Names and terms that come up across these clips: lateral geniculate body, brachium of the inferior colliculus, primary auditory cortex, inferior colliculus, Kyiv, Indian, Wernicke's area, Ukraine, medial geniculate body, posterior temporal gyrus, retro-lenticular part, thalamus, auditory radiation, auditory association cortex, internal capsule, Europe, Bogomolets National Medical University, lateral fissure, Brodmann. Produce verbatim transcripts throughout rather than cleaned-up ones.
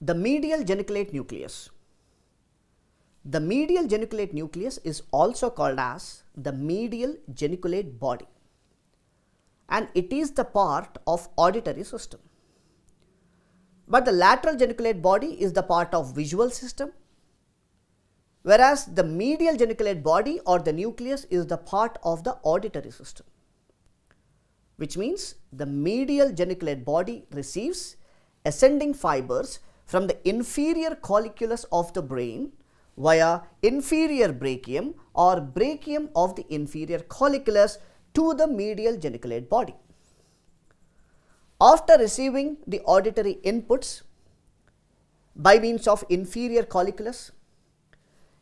The medial geniculate nucleus. The medial geniculate nucleus is also called as the medial geniculate body, and it is the part of auditory system. But the lateral geniculate body is the part of visual system, whereas the medial geniculate body or the nucleus is the part of the auditory system, which means the medial geniculate body receives ascending fibers from the inferior colliculus of the brain via inferior brachium or brachium of the inferior colliculus to the medial geniculate body. After receiving the auditory inputs by means of inferior colliculus,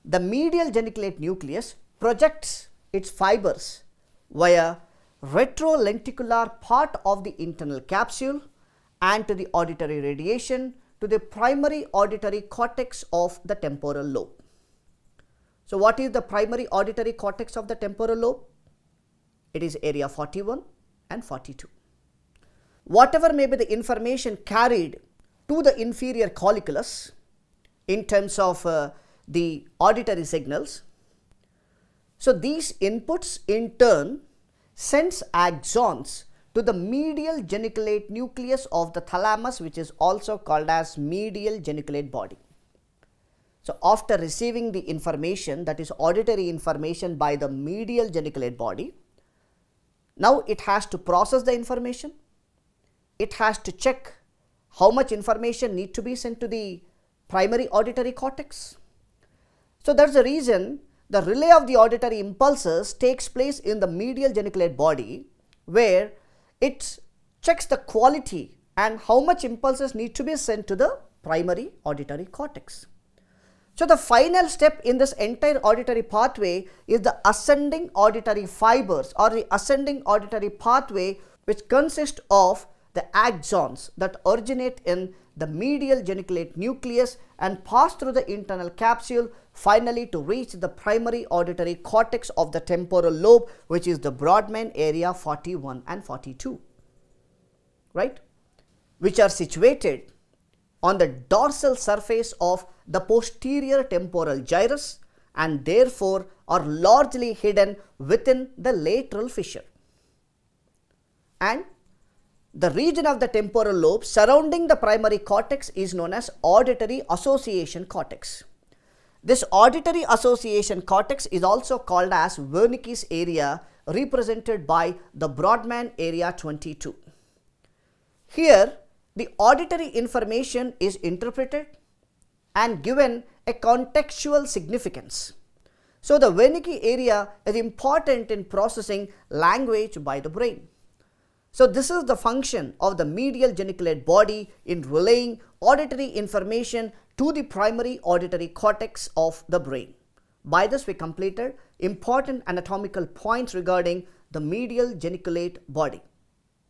the medial geniculate nucleus projects its fibers via retro-lenticular part of the internal capsule and to the auditory radiation to the primary auditory cortex of the temporal lobe. So, what is the primary auditory cortex of the temporal lobe? It is area forty-one and forty-two. Whatever may be the information carried to the inferior colliculus in terms of uh, the auditory signals, so these inputs in turn sends axons to the medial geniculate nucleus of the thalamus, which is also called as medial geniculate body. So, after receiving the information, that is auditory information, by the medial geniculate body, now it has to process the information. It has to check how much information need to be sent to the primary auditory cortex. So, that's the reason the relay of the auditory impulses takes place in the medial geniculate body, where it checks the quality and how much impulses need to be sent to the primary auditory cortex. So, the final step in this entire auditory pathway is the ascending auditory fibers or the ascending auditory pathway, which consists of the axons that originate in the medial geniculate nucleus and pass through the internal capsule finally to reach the primary auditory cortex of the temporal lobe, which is the Brodmann area forty-one and forty-two, right, which are situated on the dorsal surface of the posterior temporal gyrus and therefore are largely hidden within the lateral fissure. And the region of the temporal lobe surrounding the primary cortex is known as auditory association cortex. This auditory association cortex is also called as Wernicke's area, represented by the Brodmann area twenty-two. Here, the auditory information is interpreted and given a contextual significance. So, the Wernicke area is important in processing language by the brain. So, this is the function of the medial geniculate body in relaying auditory information to the primary auditory cortex of the brain. By this, we completed important anatomical points regarding the medial geniculate body.